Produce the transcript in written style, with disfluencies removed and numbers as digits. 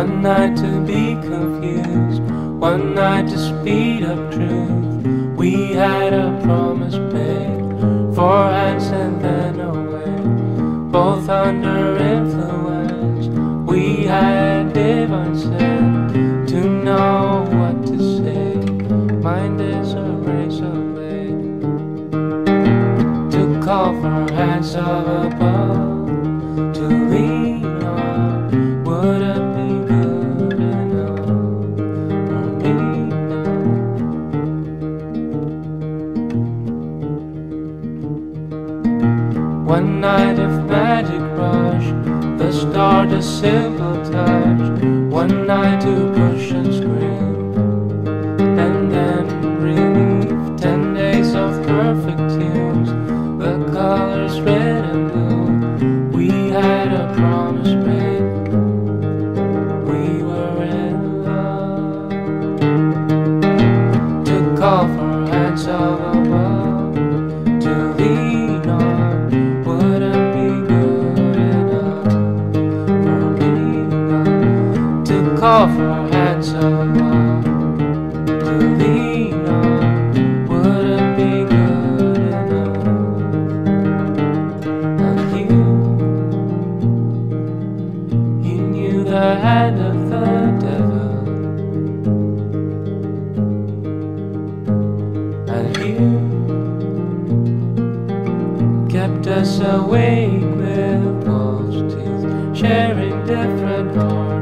One night to be confused, one night to speed up truth. We had a promise made, four hands and then away. Both under influence, we had divine sense to know what to say. Mind is a race of blade, to call for hands of above, to lean on. Would it be good enough for me now? One night of magic rush, the start a simple touch. One night to push and scream, and then relief. 10 days of perfect tunes, the colors red and blue. We had a promise made. Call for hands of above to lean on. Wouldn't be good enough for me now. To call for hands of above to lean on. Wouldn't be good enough. And you knew the hand of the devil. Kept us awake with false teeth, sharing different hearts.